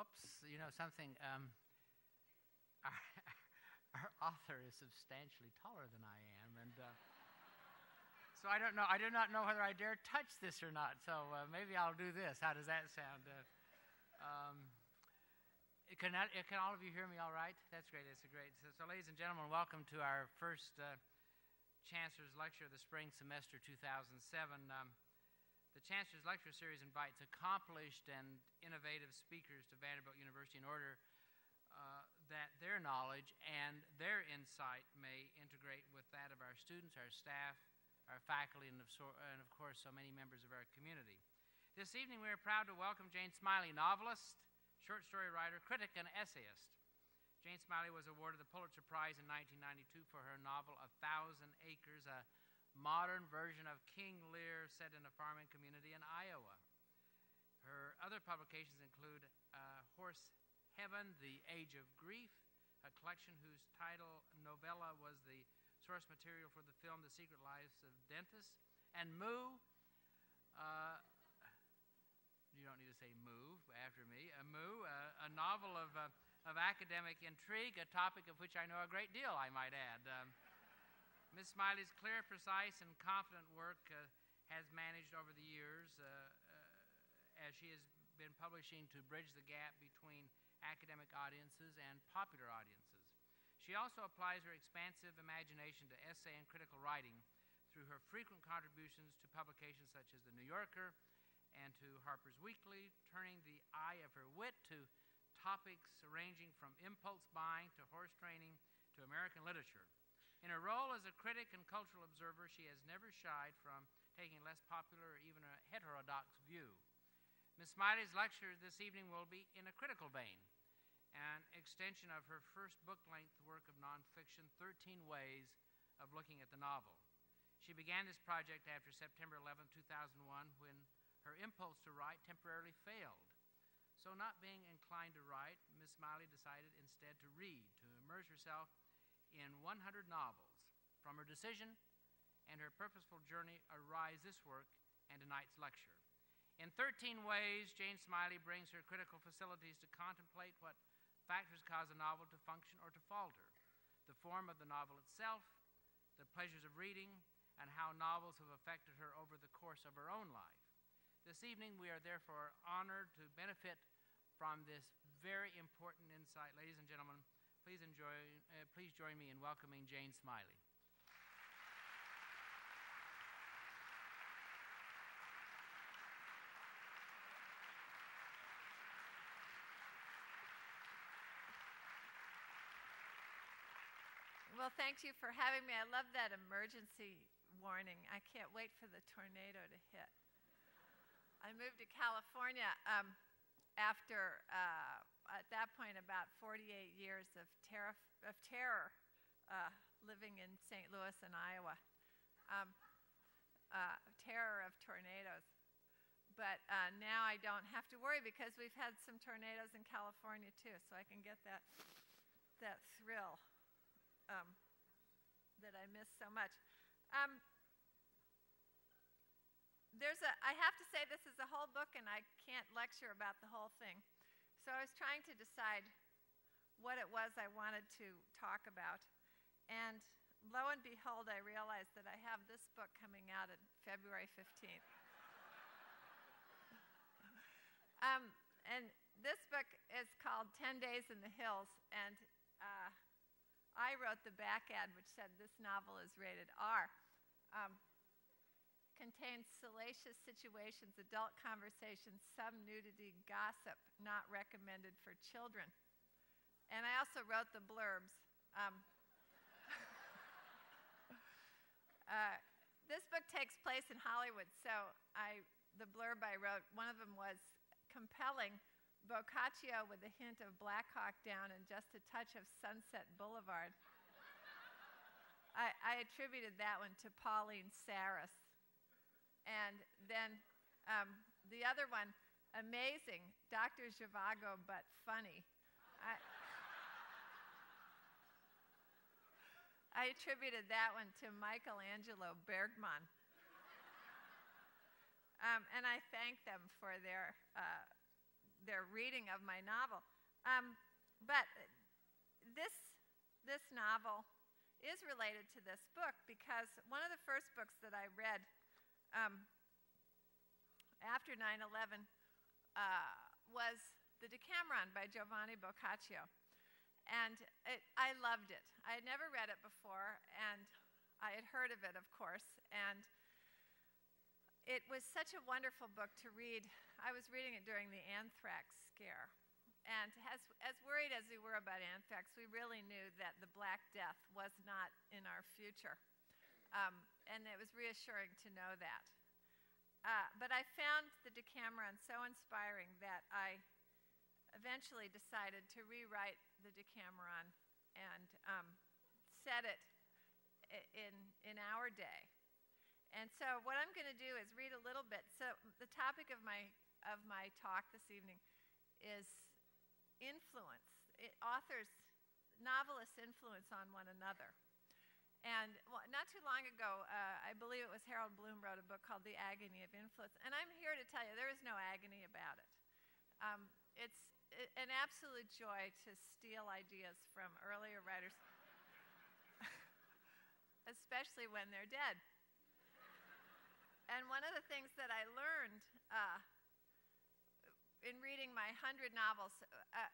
whoops, you know something, our author is substantially taller than I am, and so I don't know, I do not know whether I dare touch this or not, so maybe I'll do this. How does that sound? Can all of you hear me all right? That's great, that's a great. So ladies and gentlemen, welcome to our first Chancellor's Lecture of the Spring Semester 2007. The Chancellor's Lecture Series invites accomplished and innovative speakers to Vanderbilt University in order that their knowledge and their insight may integrate with that of our students, our staff, our faculty, and of course so many members of our community. This evening we are proud to welcome Jane Smiley, novelist, short story writer, critic, and essayist. Jane Smiley was awarded the Pulitzer Prize in 1992 for her novel A Thousand Acres, a modern version of King Lear set in a farming community in Iowa. Her other publications include Horse Heaven, The Age of Grief, a collection whose title novella was the source material for the film The Secret Lives of Dentists, and Moo, you don't need to say move after me. Moo, a novel of academic intrigue, a topic of which I know a great deal, I might add. Ms. Smiley's clear, precise, and confident work has managed over the years as she has been publishing to bridge the gap between academic audiences and popular audiences. She also applies her expansive imagination to essay and critical writing through her frequent contributions to publications such as The New Yorker, and to Harper's Weekly, turning the eye of her wit to topics ranging from impulse buying to horse training to American literature. In her role as a critic and cultural observer, she has never shied from taking a less popular or even a heterodox view. Ms. Smiley's lecture this evening will be in a critical vein, an extension of her first book-length work of nonfiction, 13 Ways of Looking at the Novel. She began this project after September 11, 2001, when her impulse to write temporarily failed. So not being inclined to write, Ms. Smiley decided instead to read, to immerse herself in 100 novels. From her decision and her purposeful journey arise this work and tonight's lecture. In 13 Ways, Jane Smiley brings her critical facilities to contemplate what factors cause a novel to function or to falter, the form of the novel itself, the pleasures of reading, and how novels have affected her over the course of her own life. This evening, we are therefore honored to benefit from this very important insight. Ladies and gentlemen, please join me in welcoming Jane Smiley. Well, thank you for having me. I love that emergency warning. I can't wait for the tornado to hit. I moved to California after, at that point, about 48 years of terror living in St. Louis and Iowa, terror of tornadoes. But now I don't have to worry because we've had some tornadoes in California, too, so I can get that thrill that I miss so much. I have to say this is a whole book and I can't lecture about the whole thing. So I was trying to decide what it was I wanted to talk about. And lo and behold, I realized that I have this book coming out on February 15th. And this book is called 10 Days in the Hills. And I wrote the back ad which said this novel is rated R. Contains salacious situations, adult conversations, some nudity, gossip, not recommended for children. And I also wrote the blurbs. This book takes place in Hollywood, so the blurb I wrote, one of them was compelling, Boccaccio with a hint of Black Hawk Down and just a touch of Sunset Boulevard. I attributed that one to Pauline Sarris. And then the other one, amazing, Dr. Zhivago, but funny. I attributed that one to Michelangelo Bergman. And I thank them for their their reading of my novel. But this novel is related to this book because one of the first books that I read after 9/11 was The Decameron by Giovanni Boccaccio. And I loved it. I had never read it before, and I had heard of it, of course. And it was such a wonderful book to read. I was reading it during the anthrax scare. And as worried as we were about anthrax, we really knew that the Black Death was not in our future. And it was reassuring to know that. But I found the Decameron so inspiring that I eventually decided to rewrite the Decameron and set it in our day. And so what I'm going to do is read a little bit. So the topic of my talk this evening is influence. Authors, novelists' influence on one another. And well, not too long ago, I believe it was Harold Bloom wrote a book called The Agony of Influence. And I'm here to tell you there is no agony about it. It's an absolute joy to steal ideas from earlier writers, especially when they're dead. And one of the things that I learned in reading my 100 novels,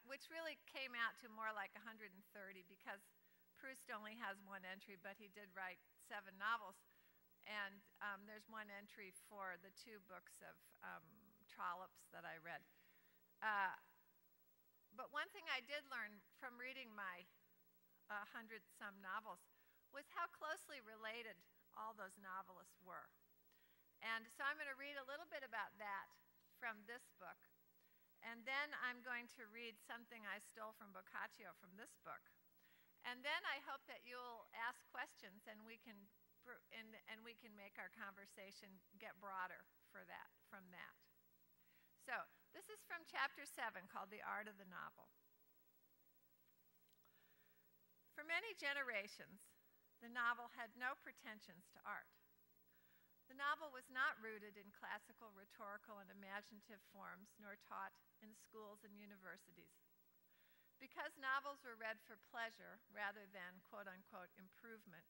which really came out to more like 130 because Proust only has one entry, but he did write 7 novels. And there's one entry for the 2 books of Trollops that I read. But one thing I did learn from reading my 100-some novels was how closely related all those novelists were. And so I'm going to read a little bit about that from this book. And then I'm going to read something I stole from Boccaccio from this book. And then I hope that you'll ask questions and we can make our conversation get broader from that. So this is from chapter 7 called The Art of the Novel. For many generations, the novel had no pretensions to art. The novel was not rooted in classical, rhetorical, and imaginative forms, nor taught in schools and universities. Because novels were read for pleasure rather than, quote-unquote, improvement,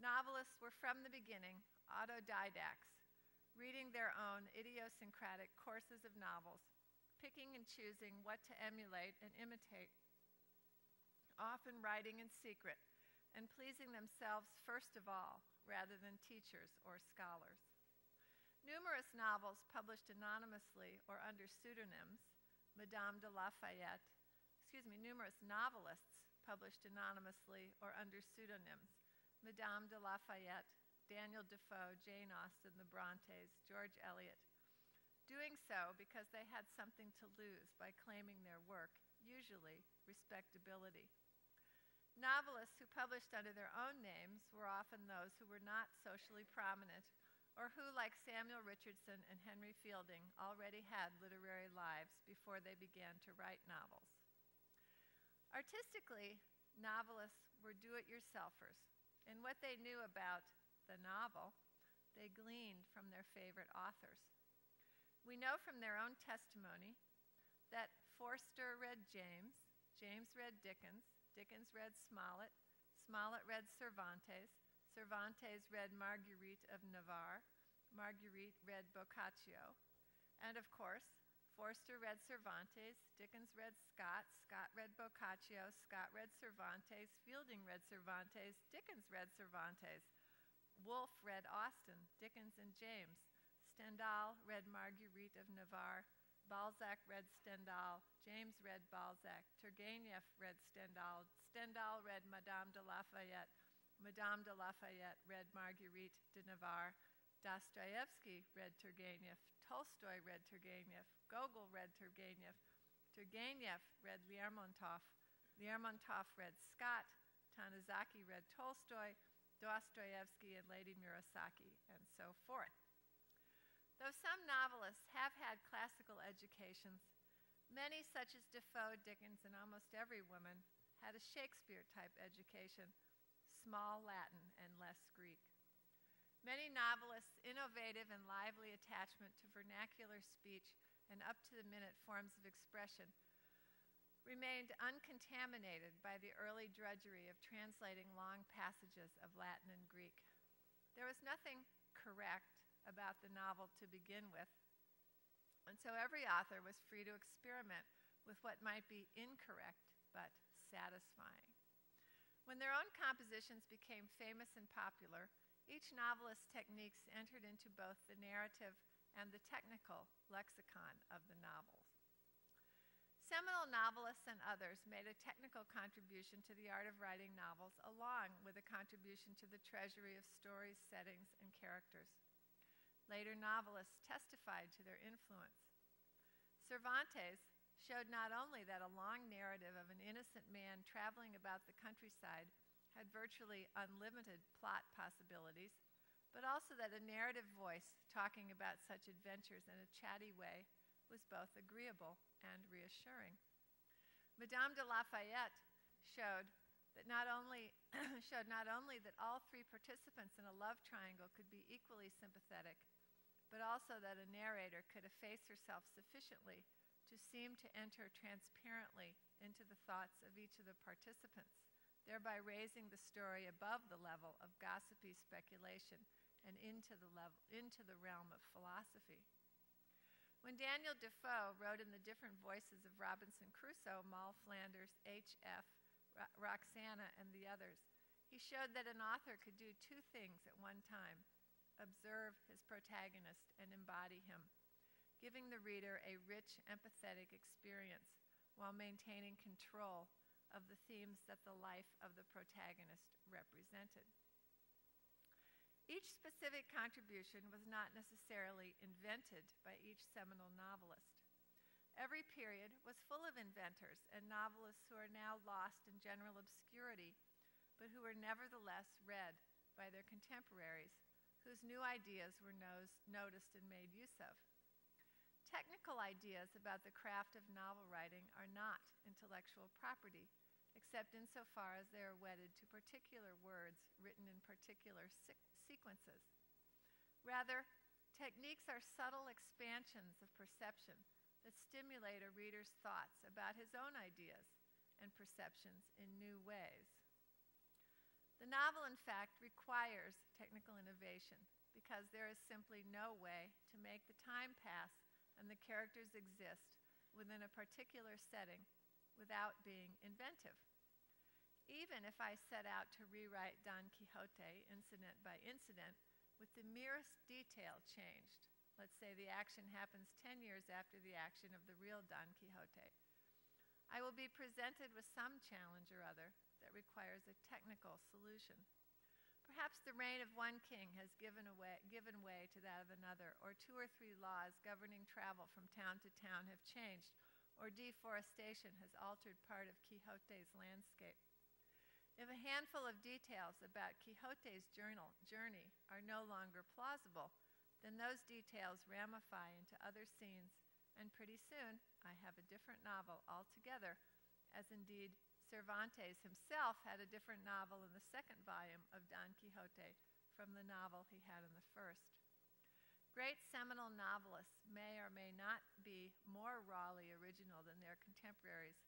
novelists were from the beginning autodidacts, reading their own idiosyncratic courses of novels, picking and choosing what to emulate and imitate, often writing in secret, and pleasing themselves first of all, rather than teachers or scholars. Numerous novels published anonymously or under pseudonyms, numerous novelists published anonymously or under pseudonyms, Madame de Lafayette, Daniel Defoe, Jane Austen, the Brontes, George Eliot, doing so because they had something to lose by claiming their work, usually respectability. Novelists who published under their own names were often those who were not socially prominent or who, like Samuel Richardson and Henry Fielding, already had literary lives before they began to write novels. Artistically, novelists were do-it-yourselfers, and what they knew about the novel, they gleaned from their favorite authors. We know from their own testimony that Forster read James, James read Dickens, Dickens read Smollett, Smollett read Cervantes, Cervantes read Marguerite of Navarre, Marguerite read Boccaccio, and of course, Forster read Cervantes, Dickens read Scott, Scott read Boccaccio, Scott read Cervantes, Fielding read Cervantes, Dickens read Cervantes, Woolf read Austen, Dickens and James, Stendhal read Marguerite of Navarre, Balzac read Stendhal, James read Balzac, Turgenev read Stendhal, Stendhal read Madame de Lafayette read Marguerite de Navarre, Dostoevsky read Turgenev, Tolstoy read Turgenev, Gogol read Turgenev, Turgenev read Lermontov, Lermontov read Scott, Tanizaki read Tolstoy, Dostoevsky and Lady Murasaki, and so forth. Though some novelists have had classical educations, many, such as Defoe, Dickens, and almost every woman, had a Shakespeare-type education, small Latin and less Greek. Many novelists' innovative and lively attachment to vernacular speech and up-to-the-minute forms of expression, remained uncontaminated by the early drudgery of translating long passages of Latin and Greek. There was nothing correct about the novel to begin with, and so every author was free to experiment with what might be incorrect but satisfying. When their own compositions became famous and popular, each novelist's techniques entered into both the narrative and the technical lexicon of the novels. Seminal novelists and others made a technical contribution to the art of writing novels, along with a contribution to the treasury of stories, settings, and characters. Later novelists testified to their influence. Cervantes showed not only that a long narrative of an innocent man traveling about the countryside had virtually unlimited plot possibilities, but also that a narrative voice talking about such adventures in a chatty way was both agreeable and reassuring. Madame de Lafayette showed not only that all three participants in a love triangle could be equally sympathetic, but also that a narrator could efface herself sufficiently to seem to enter transparently into the thoughts of each of the participants, thereby raising the story above the level of gossipy speculation and into the realm of philosophy. When Daniel Defoe wrote in the different voices of Robinson Crusoe, Moll Flanders, H.F., Roxana, and the others, he showed that an author could do two things at one time: observe his protagonist and embody him, giving the reader a rich, empathetic experience while maintaining control of the themes that the life of the protagonist represented. Each specific contribution was not necessarily invented by each seminal novelist. Every period was full of inventors and novelists who are now lost in general obscurity, but who were nevertheless read by their contemporaries, whose new ideas were noticed and made use of. Technical ideas about the craft of novel writing are not intellectual property, except insofar as they are wedded to particular words written in particular sequences. Rather, techniques are subtle expansions of perception that stimulate a reader's thoughts about his own ideas and perceptions in new ways. The novel, in fact, requires technical innovation because there is simply no way to make the time pass and the characters exist within a particular setting without being inventive. Even if I set out to rewrite Don Quixote incident by incident with the merest detail changed, let's say the action happens 10 years after the action of the real Don Quixote, I will be presented with some challenge or other that requires a technical solution. Perhaps the reign of one king has given way to that of another, or two or three laws governing travel from town to town have changed, or deforestation has altered part of Quixote's landscape. If a handful of details about Quixote's journey are no longer plausible, then those details ramify into other scenes, and pretty soon I have a different novel altogether, as indeed Cervantes himself had a different novel in the second volume of Don Quixote from the novel he had in the first. Great seminal novelists may or may not be more rawly original than their contemporaries.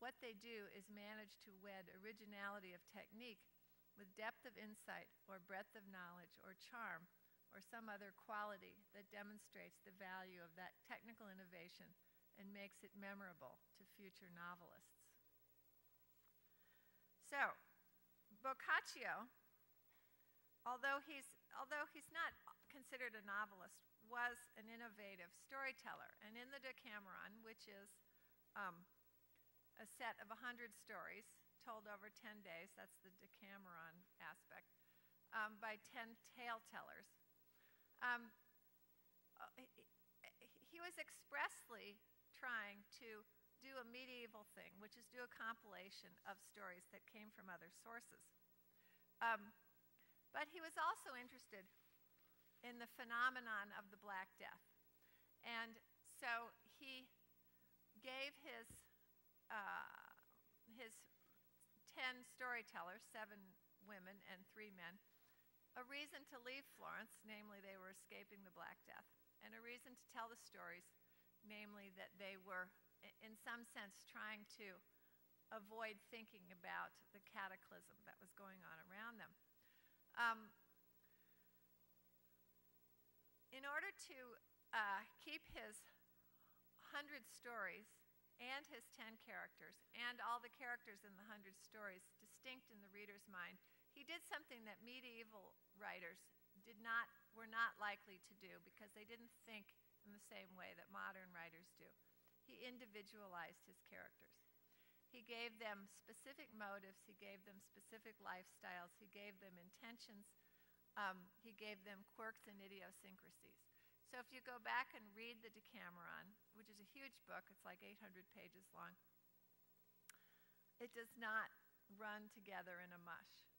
What they do is manage to wed originality of technique with depth of insight or breadth of knowledge or charm or some other quality that demonstrates the value of that technical innovation and makes it memorable to future novelists. So, Boccaccio, although he's not considered a novelist, was an innovative storyteller. And in the Decameron, which is a set of 100 stories told over 10 days, that's the Decameron aspect, by 10 tale tellers, he was expressly trying to do a medieval thing, which is do a compilation of stories that came from other sources. But he was also interested in the phenomenon of the Black Death. And so he gave his 10 storytellers, 7 women and 3 men, a reason to leave Florence, namely they were escaping the Black Death, and a reason to tell the stories namely that they were, in some sense, trying to avoid thinking about the cataclysm that was going on around them. In order to keep his 100 stories and his 10 characters and all the characters in the 100 stories distinct in the reader's mind, he did something that medieval writers were not likely to do because they didn't think in the same way that modern writers do. He individualized his characters. He gave them specific motives, he gave them specific lifestyles, he gave them intentions, he gave them quirks and idiosyncrasies. So if you go back and read The Decameron, which is a huge book, it's like 800 pages long, it does not run together in a mush.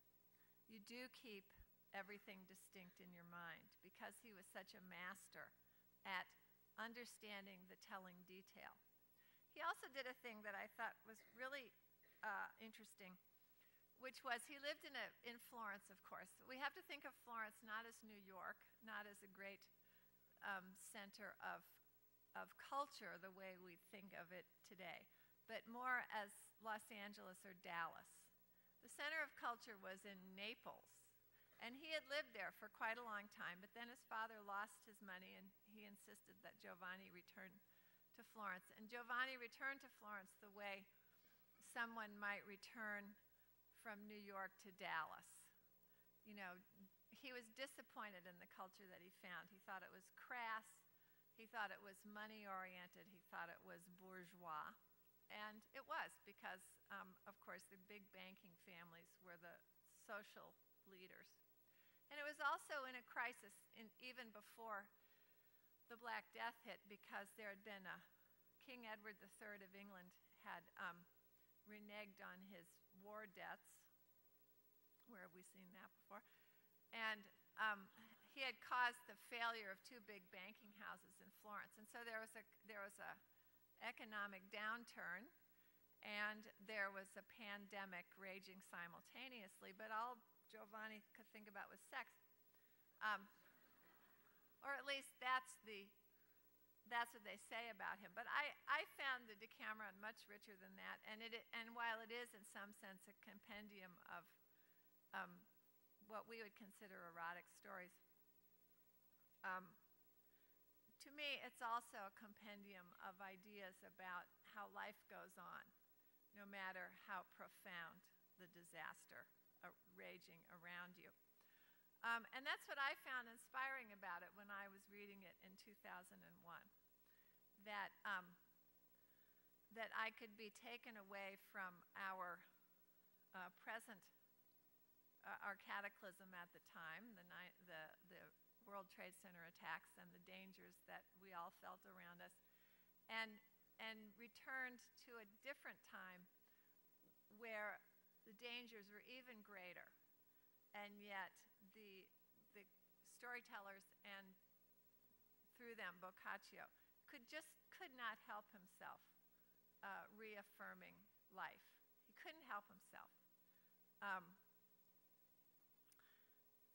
You do keep everything distinct in your mind because he was such a master at understanding the telling detail. He also did a thing that I thought was really interesting, which was he lived in Florence, of course. We have to think of Florence not as New York, not as a great center of culture the way we think of it today, but more as Los Angeles or Dallas. The center of culture was in Naples. And he had lived there for quite a long time, but then his father lost his money and he insisted that Giovanni return to Florence. And Giovanni returned to Florence the way someone might return from New York to Dallas. You know, he was disappointed in the culture that he found. He thought it was crass, he thought it was money-oriented, he thought it was bourgeois. And it was because, of course, the big banking families were the social leaders. And it was also in a crisis even before the Black Death hit because there had been a King Edward III of England had reneged on his war debts. Where have we seen that before? And he had caused the failure of 2 big banking houses in Florence. And so there was a economic downturn and there was a pandemic raging simultaneously, but all Giovanni could think about was sex. Or at least that's what they say about him. But I found the Decameron much richer than that. And while it is in some sense a compendium of what we would consider erotic stories, to me it's also a compendium of ideas about how life goes on, no matter how profound the disaster raging around you. And that's what I found inspiring about it when I was reading it in 2001, that I could be taken away from our present, our cataclysm at the time, the World Trade Center attacks and the dangers that we all felt around us, and returned to a different time where the dangers were even greater, and yet the storytellers, and through them Boccaccio, could not help himself reaffirming life. He couldn't help himself.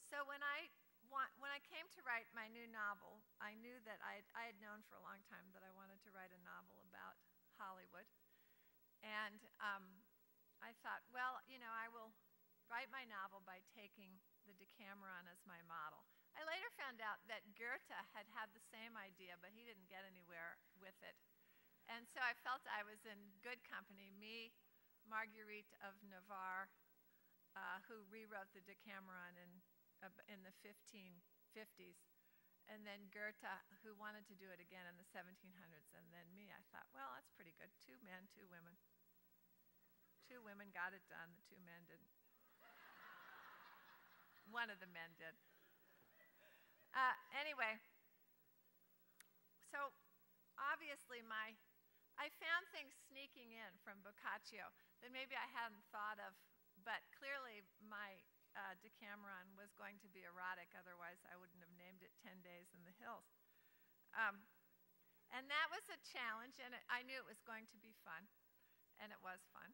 So when I came to write my new novel, I knew that I had known for a long time that I wanted to write a novel about Hollywood, and I thought, well, you know, I will write my novel by taking the Decameron as my model. I later found out that Goethe had had the same idea, but he didn't get anywhere with it. And so I felt I was in good company. Me, Marguerite of Navarre, who rewrote the Decameron in the 1550s, and then Goethe, who wanted to do it again in the 1700s, and then me. I thought, well, that's pretty good. 2 men, 2 women. 2 women got it done, the 2 men didn't. One of the men did. Anyway, so obviously I found things sneaking in from Boccaccio that maybe I hadn't thought of, but clearly my Decameron was going to be erotic, otherwise I wouldn't have named it 10 Days in the Hills. And that was a challenge, and I knew it was going to be fun. And it was fun.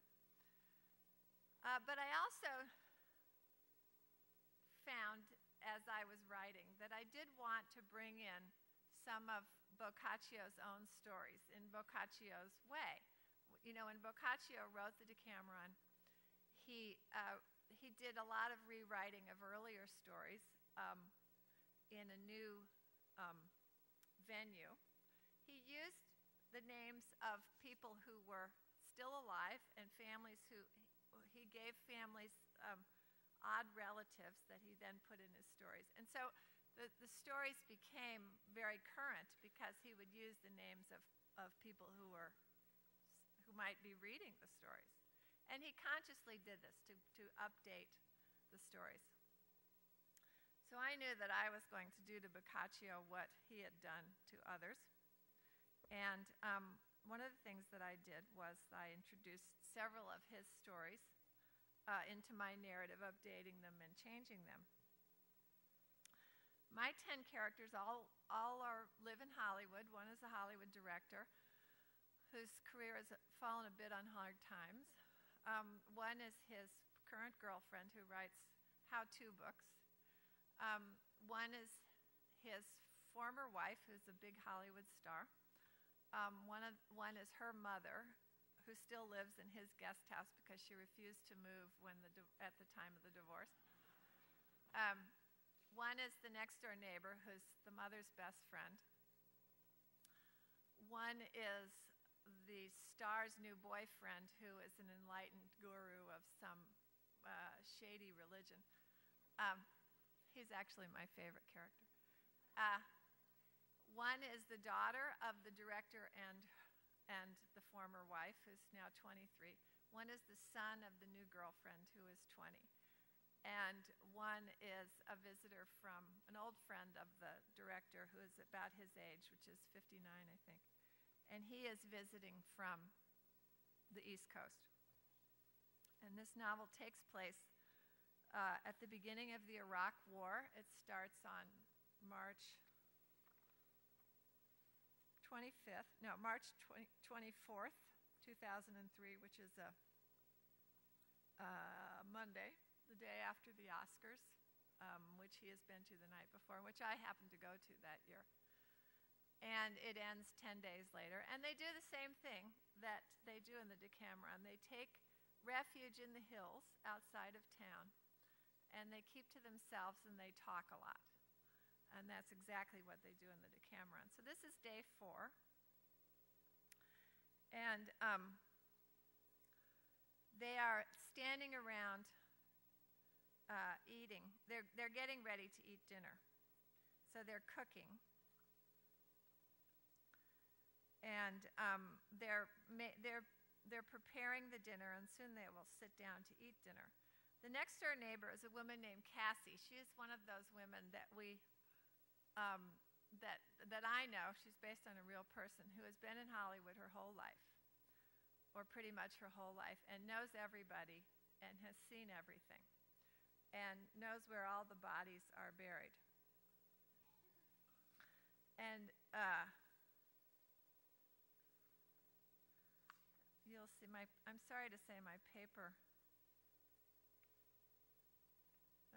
But I also found, as I was writing, that I did want to bring in some of Boccaccio's own stories, in Boccaccio's way. You know, when Boccaccio wrote The Decameron, he did a lot of rewriting of earlier stories in a new venue. He used the names of people who were still alive and families who, he gave families odd relatives that he then put in his stories. And so the stories became very current because he would use the names of people who were, who might be reading the stories. And he consciously did this to update the stories. So I knew that I was going to do to Boccaccio what he had done to others. And one of the things that I did was I introduced several of his stories into my narrative, updating them and changing them. My 10 characters all live in Hollywood. One is a Hollywood director whose career has fallen a bit on hard times. One is his current girlfriend who writes how-to books. One is his former wife, who's a big Hollywood star. One is her mother, who still lives in his guest house because she refused to move when at the time of the divorce. One is the next-door neighbor, who's the mother's best friend. One is the star's new boyfriend, who is an enlightened guru of some shady religion. He's actually my favorite character. One is the daughter of the director and the former wife, who's now 23. One is the son of the new girlfriend, who is 20. And one is a visitor from an old friend of the director, who is about his age, which is 59, I think. And he is visiting from the East Coast. And this novel takes place at the beginning of the Iraq War. It starts on March 24th, 2003, which is a Monday, the day after the Oscars, which he has been to the night before, which I happened to go to that year. And it ends 10 days later. And they do the same thing that they do in the Decameron. They take refuge in the hills outside of town, and they keep to themselves, and they talk a lot. And that's exactly what they do in the Decameron. So this is day 4. And they are standing around eating. They're getting ready to eat dinner. So they're cooking. And they're preparing the dinner, and soon they will sit down to eat dinner. The next-door neighbor is a woman named Cassie. She is one of those women that we, that I know. She's based on a real person who has been in Hollywood her whole life, or pretty much her whole life, and knows everybody and has seen everything and knows where all the bodies are buried. And you'll see my, I'm sorry to say my paper.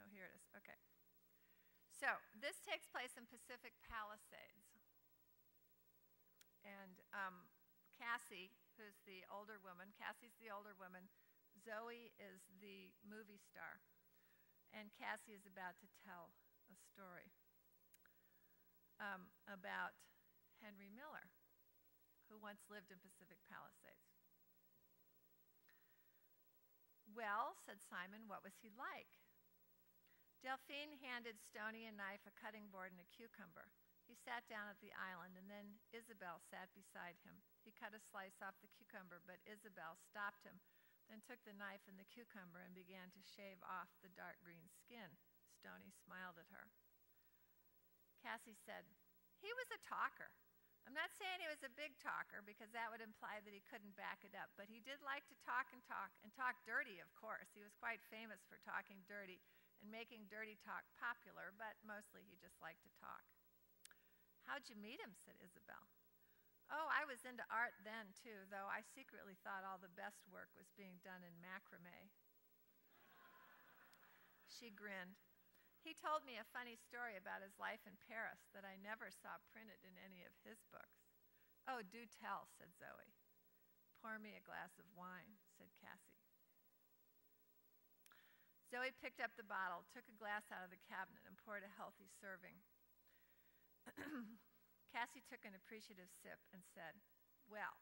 Oh, here it is, okay. So this takes place in Pacific Palisades. And Cassie, who's the older woman, Cassie's the older woman, Zoe is the movie star. And Cassie is about to tell a story about Henry Miller, who once lived in Pacific Palisades. "Well," said Simon, "what was he like?" Delphine handed Stoney a knife, a cutting board, and a cucumber. He sat down at the island, and then Isabel sat beside him. He cut a slice off the cucumber, but Isabel stopped him, then took the knife and the cucumber and began to shave off the dark green skin. Stoney smiled at her. Cassie said, "He was a talker. I'm not saying he was a big talker, because that would imply that he couldn't back it up, but he did like to talk and talk, and talk dirty, of course. He was quite famous for talking dirty and making dirty talk popular, but mostly he just liked to talk." "How'd you meet him?" said Isabel. "Oh, I was into art then, too, though I secretly thought all the best work was being done in macrame." She grinned. He told me a funny story about his life in Paris that I never saw printed in any of his books. "Oh, do tell," said Zoe. "Pour me a glass of wine," said Cassie. Zoe picked up the bottle, took a glass out of the cabinet, and poured a healthy serving. Cassie took an appreciative sip and said, "Well,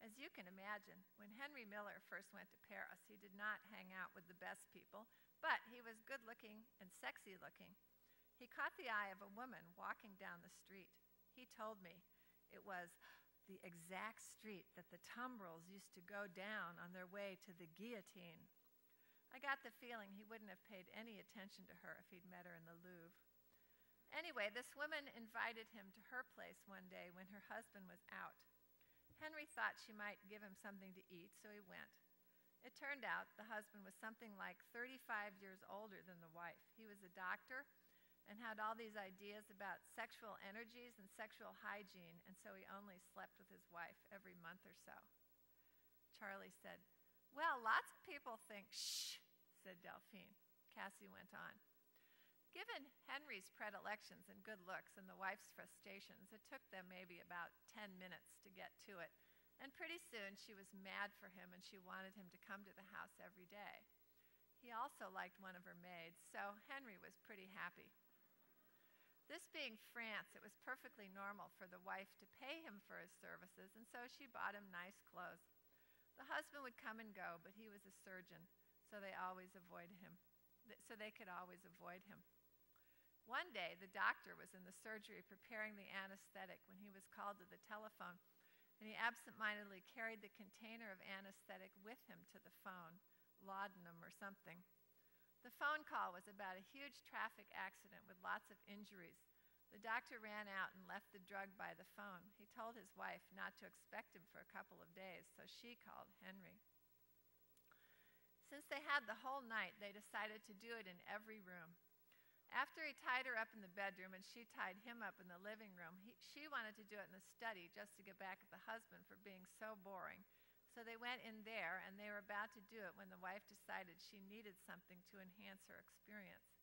as you can imagine, when Henry Miller first went to Paris, he did not hang out with the best people, but he was good-looking and sexy-looking. He caught the eye of a woman walking down the street. He told me it was the exact street that the tumbrils used to go down on their way to the guillotine. I got the feeling he wouldn't have paid any attention to her if he'd met her in the Louvre. Anyway, this woman invited him to her place one day when her husband was out. Henry thought she might give him something to eat, so he went. It turned out the husband was something like 35 years older than the wife. He was a doctor and had all these ideas about sexual energies and sexual hygiene, and so he only slept with his wife every month or so." Charlie said, "Well, lots of people think," "Shh," said Delphine. Cassie went on. Given Henry's predilections and good looks and the wife's frustrations, it took them maybe about 10 minutes to get to it. And pretty soon she was mad for him and she wanted him to come to the house every day. He also liked one of her maids, so Henry was pretty happy. This being France, it was perfectly normal for the wife to pay him for his services, and so she bought him nice clothes. The husband would come and go, but he was a surgeon, so they could always avoid him. One day, the doctor was in the surgery preparing the anesthetic when he was called to the telephone, and he absentmindedly carried the container of anesthetic with him to the phone, laudanum or something. The phone call was about a huge traffic accident with lots of injuries. The doctor ran out and left the drug by the phone. He told his wife not to expect him for a couple of days, so she called Henry. Since they had the whole night, they decided to do it in every room. After he tied her up in the bedroom and she tied him up in the living room, she wanted to do it in the study just to get back at the husband for being so boring. So they went in there, and they were about to do it when the wife decided she needed something to enhance her experience.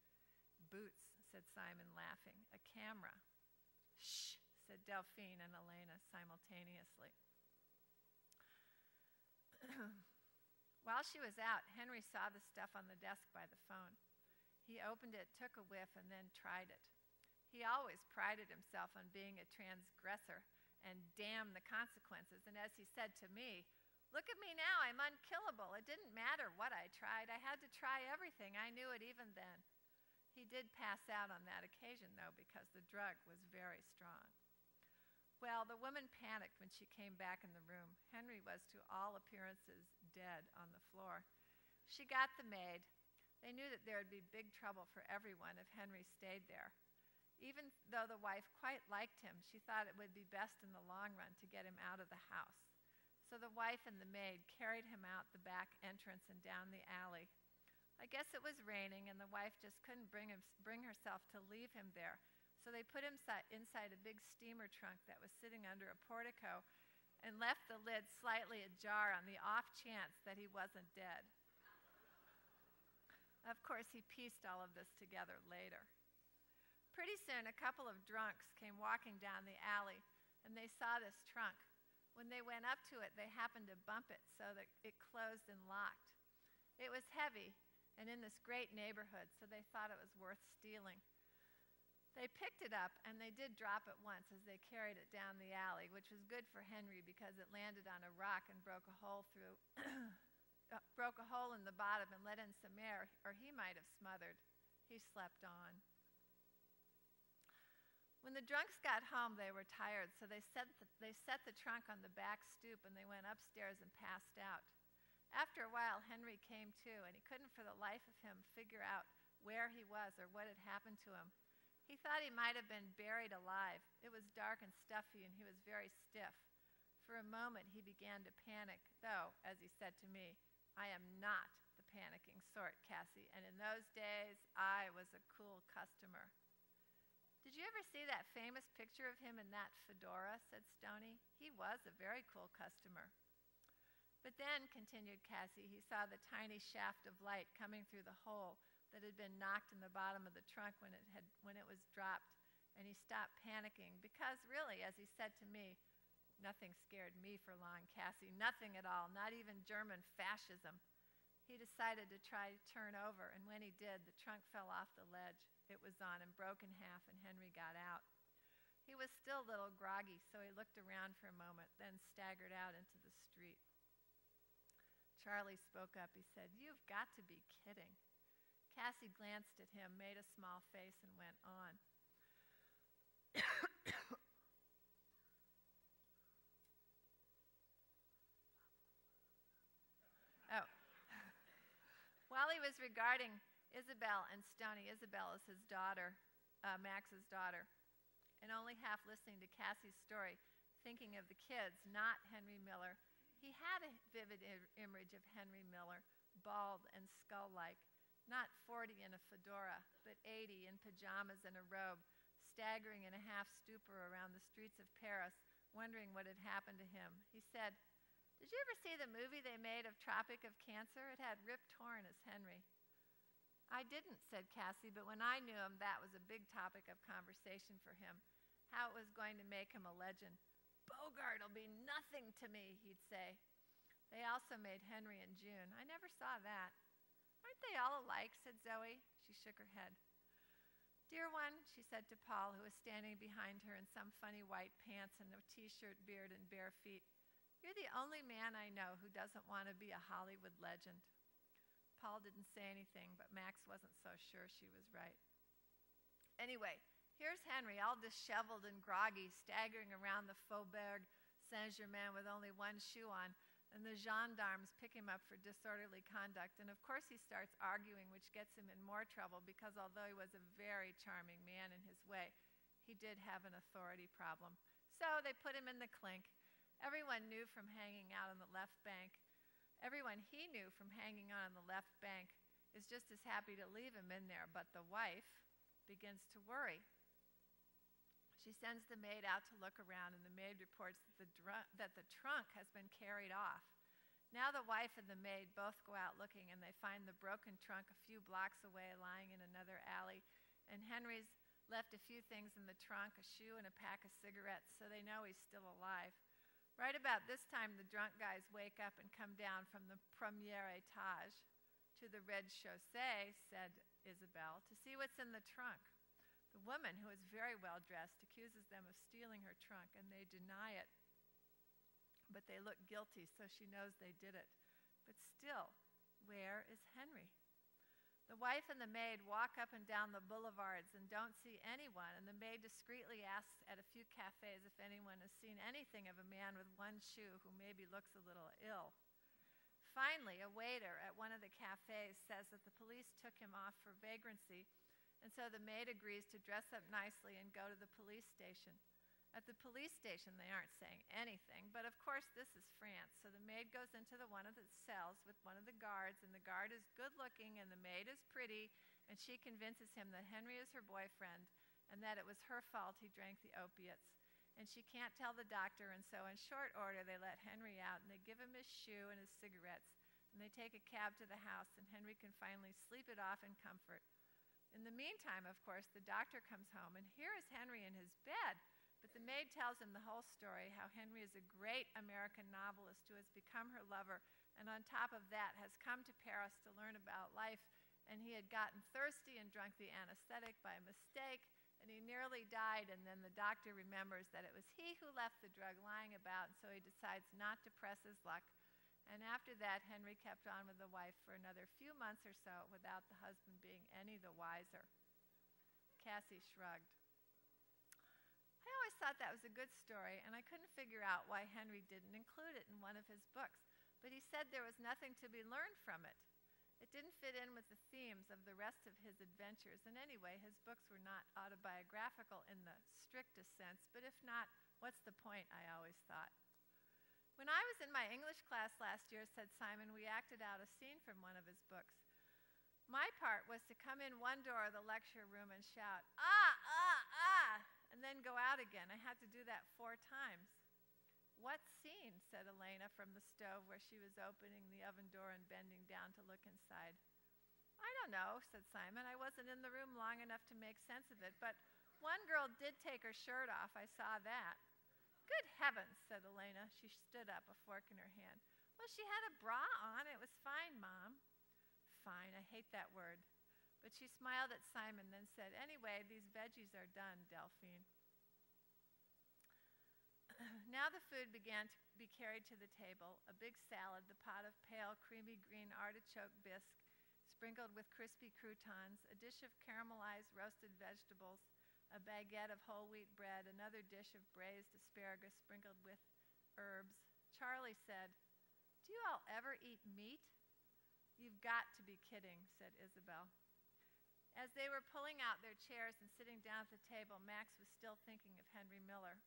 "Boots," said Simon, laughing. "A camera." "Shh," said Delphine and Elena simultaneously. While she was out, Henry saw the stuff on the desk by the phone. He opened it, took a whiff, and then tried it. He always prided himself on being a transgressor and damned the consequences, and as he said to me, "Look at me now, I'm unkillable. It didn't matter what I tried. I had to try everything. I knew it even then." He did pass out on that occasion, though, because the drug was very strong. Well, the woman panicked when she came back in the room. Henry was, to all appearances, dead on the floor. She got the maid. They knew that there would be big trouble for everyone if Henry stayed there. Even though the wife quite liked him, she thought it would be best in the long run to get him out of the house. So the wife and the maid carried him out the back entrance and down the alley. I guess it was raining, and the wife just couldn't bring herself to leave him there. So they put him inside a big steamer trunk that was sitting under a portico and left the lid slightly ajar on the off chance that he wasn't dead. Of course, he pieced all of this together later. Pretty soon, a couple of drunks came walking down the alley, and they saw this trunk. When they went up to it, they happened to bump it so that it closed and locked. It was heavy, and in this great neighborhood, so they thought it was worth stealing. They picked it up, and they did drop it once as they carried it down the alley, which was good for Henry because it landed on a rock and broke a hole in the bottom and let in some air, or he might have smothered. He slept on. When the drunks got home, they were tired, so they set the trunk on the back stoop, and they went upstairs and passed out. After a while, Henry came to, and he couldn't for the life of him figure out where he was or what had happened to him. He thought he might have been buried alive. It was dark and stuffy, and he was very stiff. For a moment, he began to panic, though, as he said to me, "I am not the panicking sort, Cassie, and in those days, I was a cool customer." "Did you ever see that famous picture of him in that fedora?" said Stoney. "He was a very cool customer." "But then," continued Cassie, "he saw the tiny shaft of light coming through the hole that had been knocked in the bottom of the trunk when it was dropped, and he stopped panicking because really, as he said to me, nothing scared me for long, Cassie, nothing at all, not even German fascism. He decided to try to turn over, and when he did, the trunk fell off the ledge it was on and broke in half, and Henry got out. He was still a little groggy, so he looked around for a moment, then staggered out into the street. Charlie spoke up. He said, "You've got to be kidding." Cassie glanced at him, made a small face, and went on. Oh. While he was regarding Isabel and Stoney, Isabel is his daughter, Max's daughter, and only half listening to Cassie's story, thinking of the kids, not Henry Miller. He had a vivid image of Henry Miller, bald and skull-like, not 40 in a fedora, but 80 in pajamas and a robe, staggering in a half stupor around the streets of Paris, wondering what had happened to him. He said, "Did you ever see the movie they made of Tropic of Cancer? It had Rip Torn as Henry." "I didn't," said Cassie, "but when I knew him, that was a big topic of conversation for him, how it was going to make him a legend. 'Bogart'll be nothing to me,' he'd say." They also made Henry and June. I never saw that. "Aren't they all alike?" said Zoe. She shook her head. "Dear one," she said to Paul, who was standing behind her in some funny white pants and a t-shirt, beard, and bare feet, "you're the only man I know who doesn't want to be a Hollywood legend." Paul didn't say anything, but Max wasn't so sure she was right. "Anyway, here's Henry, all disheveled and groggy, staggering around the Faubourg Saint-Germain with only one shoe on, and the gendarmes pick him up for disorderly conduct, and of course he starts arguing, which gets him in more trouble because although he was a very charming man in his way, he did have an authority problem. So they put him in the clink. Everyone knew from hanging out on the left bank. Everyone he knew from hanging on the left bank is just as happy to leave him in there, but the wife begins to worry. She sends the maid out to look around, and the maid reports that the trunk has been carried off. Now the wife and the maid both go out looking, and they find the broken trunk a few blocks away lying in another alley, and Henry's left a few things in the trunk, a shoe and a pack of cigarettes, so they know he's still alive. Right about this time, the drunk guys wake up and come down from the premier étage to the red chaussée, said Isabel, to see what's in the trunk. The woman, who is very well dressed, accuses them of stealing her trunk, and they deny it. But they look guilty, so she knows they did it. But still, where is Henry? The wife and the maid walk up and down the boulevards and don't see anyone, and the maid discreetly asks at a few cafes if anyone has seen anything of a man with one shoe who maybe looks a little ill. Finally, a waiter at one of the cafes says that the police took him off for vagrancy, and so the maid agrees to dress up nicely and go to the police station. At the police station, they aren't saying anything, but of course this is France, so the maid goes into one of the cells with one of the guards, and the guard is good-looking, and the maid is pretty, and she convinces him that Henry is her boyfriend, and that it was her fault he drank the opiates, and she can't tell the doctor, and so in short order they let Henry out, and they give him his shoe and his cigarettes, and they take a cab to the house, and Henry can finally sleep it off in comfort. In the meantime, of course, the doctor comes home, and here is Henry in his bed. But the maid tells him the whole story, how Henry is a great American novelist who has become her lover, and on top of that has come to Paris to learn about life, and he had gotten thirsty and drunk the anesthetic by mistake, and he nearly died, and then the doctor remembers that it was he who left the drug lying about, and so he decides not to press his luck. And after that, Henry kept on with the wife for another few months or so without the husband being any the wiser. Cassie shrugged. I always thought that was a good story, and I couldn't figure out why Henry didn't include it in one of his books, but he said there was nothing to be learned from it. It didn't fit in with the themes of the rest of his adventures, and anyway, his books were not autobiographical in the strictest sense, but if not, what's the point, I always thought. When I was in my English class last year, said Simon, we acted out a scene from one of his books. My part was to come in one door of the lecture room and shout, "Ah, ah, ah!" and then go out again. I had to do that 4 times. "What scene?" said Elena from the stove where she was opening the oven door and bending down to look inside. "I don't know," said Simon. "I wasn't in the room long enough to make sense of it, but one girl did take her shirt off. I saw that." "Good heavens," said Elena. She stood up, a fork in her hand. "Well, she had a bra on. It was fine, Mom." "Fine, I hate that word." But she smiled at Simon, then said, "Anyway, these veggies are done, Delphine." Now the food began to be carried to the table, a big salad, the pot of pale, creamy green artichoke bisque, sprinkled with crispy croutons, a dish of caramelized roasted vegetables, a baguette of whole wheat bread, another dish of braised asparagus sprinkled with herbs. Charlie said, "Do you all ever eat meat?" "You've got to be kidding," said Isabel. As they were pulling out their chairs and sitting down at the table, Max was still thinking of Henry Miller.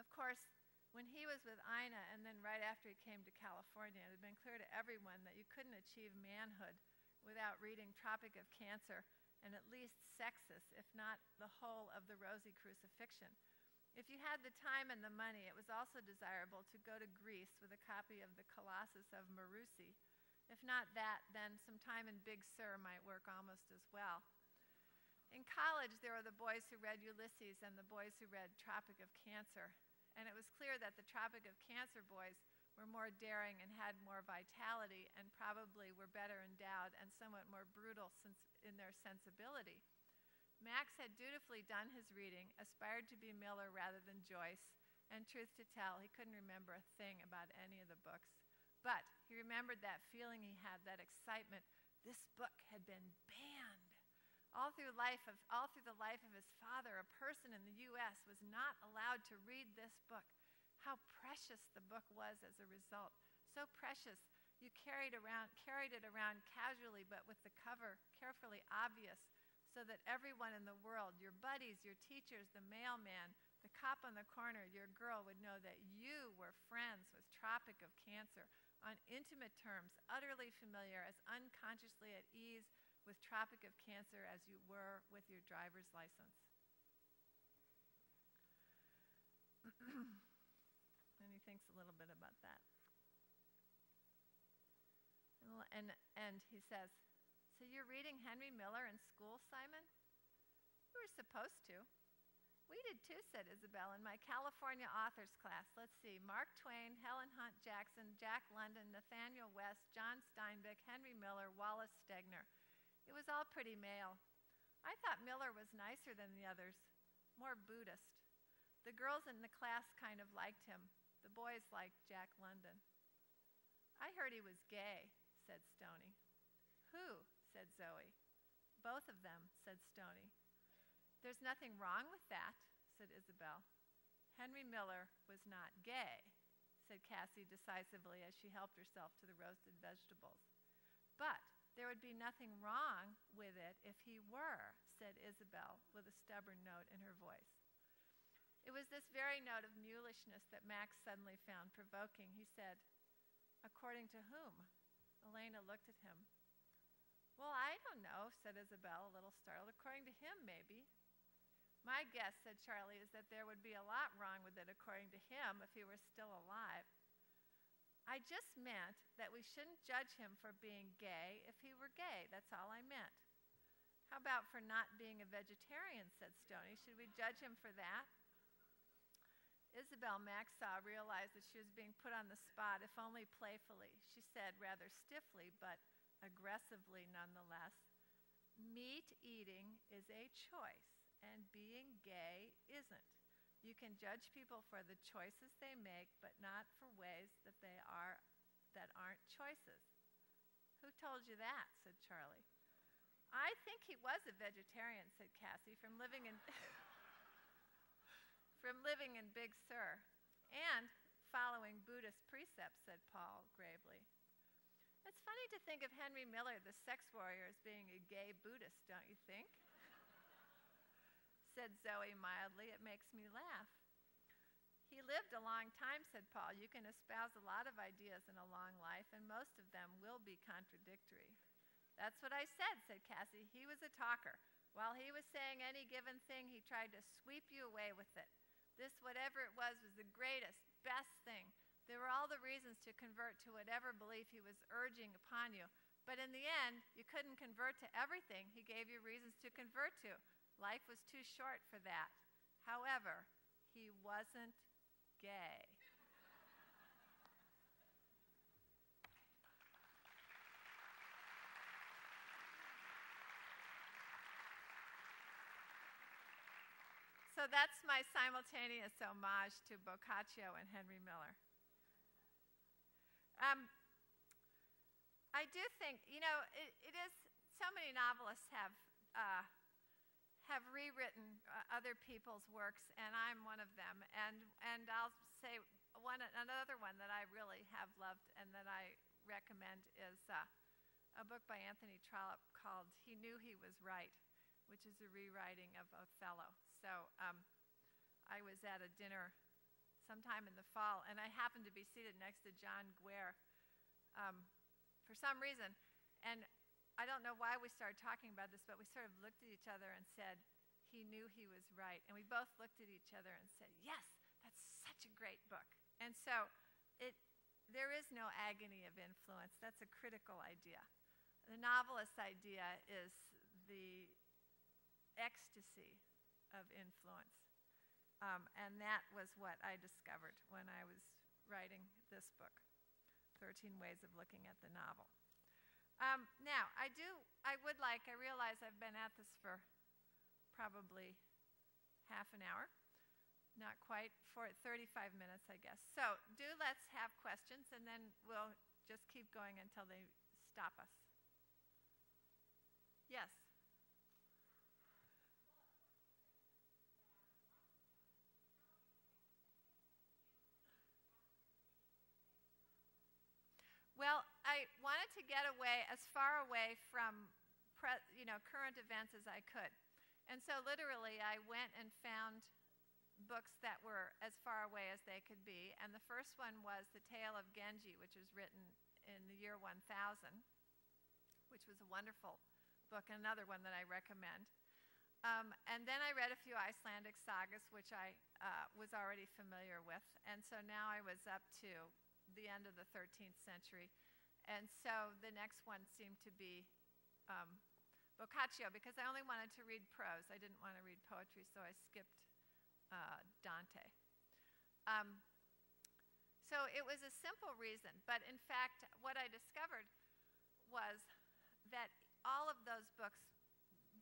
Of course, when he was with Ina and then right after he came to California, it had been clear to everyone that you couldn't achieve manhood without reading Tropic of Cancer and at least Sextus, if not the whole of the Rosy Crucifixion. If you had the time and the money, it was also desirable to go to Greece with a copy of the Colossus of Marusi. If not that, then some time in Big Sur might work almost as well. In college, there were the boys who read Ulysses and the boys who read Tropic of Cancer. And it was clear that the Tropic of Cancer boys were more daring and had more vitality and probably were better endowed and somewhat more brutal in their sensibility. Max had dutifully done his reading, aspired to be Miller rather than Joyce, and truth to tell, he couldn't remember a thing about any of the books. But he remembered that feeling he had, that excitement. This book had been banned. All through the life of his father, a person in the U.S. was not allowed to read this book. How precious the book was as a result. So precious, you carried it around casually, but with the cover carefully obvious, so that everyone in the world, your buddies, your teachers, the mailman, the cop on the corner, your girl, would know that you were friends with Tropic of Cancer on intimate terms, utterly familiar, as unconsciously at ease with Tropic of Cancer as you were with your driver's license. And he thinks a little bit about that. And he says, "So you're reading Henry Miller in school, Simon?" "We were supposed to." "We did too," said Isabel, "in my California authors class. Let's see, Mark Twain, Helen Hunt Jackson, Jack London, Nathaniel West, John Steinbeck, Henry Miller, Wallace Stegner. It was all pretty male. I thought Miller was nicer than the others, more Buddhist. The girls in the class kind of liked him. The boys liked Jack London." "I heard he was gay," said Stoney. "Who?" said Zoe. "Both of them," said Stoney. "There's nothing wrong with that," said Isabel. "Henry Miller was not gay," said Cassie decisively as she helped herself to the roasted vegetables. "But there would be nothing wrong with it if he were," said Isabel with a stubborn note in her voice. It was this very note of mulishness that Max suddenly found provoking. He said, "According to whom?" Elena looked at him. "Well, I don't know," said Isabel, a little startled. "According to him, maybe." "My guess," said Charlie, "is that there would be a lot wrong with it according to him if he were still alive." "I just meant that we shouldn't judge him for being gay if he were gay. That's all I meant." "How about for not being a vegetarian?" said Stoney. "Should we judge him for that?" Isabel, Max saw, realized that she was being put on the spot, if only playfully. She said rather stiffly, but aggressively nonetheless, "Meat eating is a choice, and being gay isn't. You can judge people for the choices they make, but not for ways that aren't choices." "Who told you that?" said Charlie. "I think he was a vegetarian," said Cassie, from living in Big Sur. "And following Buddhist precepts," said Paul gravely. It's funny to think of Henry Miller, the sex warrior, as being a gay Buddhist, don't you think? said Zoe mildly. "It makes me laugh." "He lived a long time," said Paul. "You can espouse a lot of ideas in a long life, and most of them will be contradictory." "That's what I said Cassie. "He was a talker. While he was saying any given thing, he tried to sweep you away with it. This, whatever it was the greatest, best thing. There were all the reasons to convert to whatever belief he was urging upon you, But in the end, you couldn't convert to everything he gave you reasons to convert to. Life was too short for that. However, he wasn't gay. So that's my simultaneous homage to Boccaccio and Henry Miller. I do think, you know, it is, so many novelists have rewritten other people's works, and I'm one of them. And I'll say another one that I really have loved and that I recommend is a book by Anthony Trollope called He Knew He Was Right, which is a rewriting of Othello. So I was at a dinner sometime in the fall, and I happened to be seated next to John Guare for some reason. And I don't know why we started talking about this, but we sort of looked at each other and said, he knew he was right. And we both looked at each other and said, yes, that's such a great book. And so there is no agony of influence. That's a critical idea. The novelist's idea is the ecstasy of influence. And that was what I discovered when I was writing this book, 13 Ways of Looking at the Novel. Now, I realize I've been at this for probably half an hour, not quite, for 35 minutes, I guess. So let's have questions, and then we'll just keep going until they stop us. Yes? Well, I wanted to get away as far away from current events as I could. And so literally I went and found books that were as far away as they could be. And the first one was The Tale of Genji, which was written in the year 1000, which was a wonderful book, and another one that I recommend. And then I read a few Icelandic sagas, which I was already familiar with. And so now I was up to the end of the 13th century. And so the next one seemed to be Boccaccio, because I only wanted to read prose. I didn't want to read poetry, so I skipped Dante. So it was a simple reason, but in fact, what I discovered was that all of those books